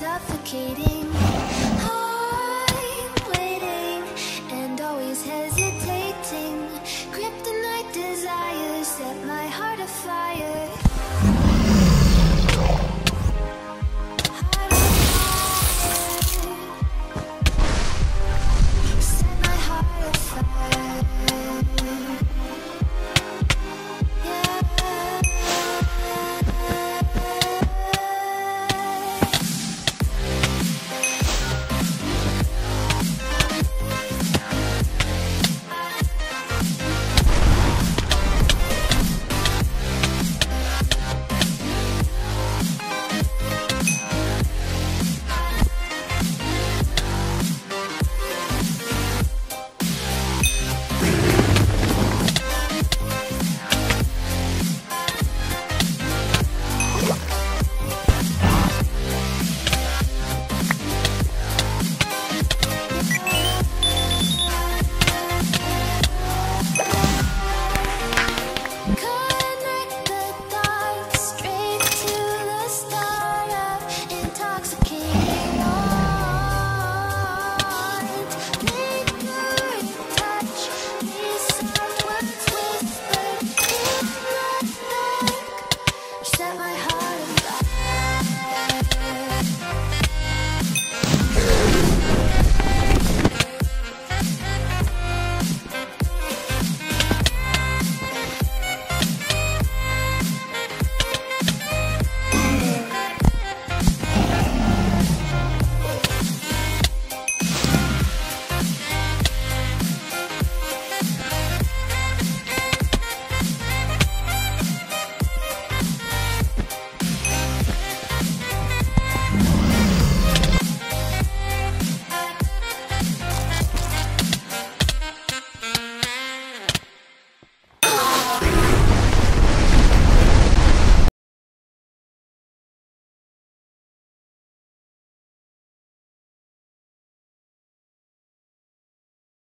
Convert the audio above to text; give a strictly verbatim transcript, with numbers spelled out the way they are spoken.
Suffocating.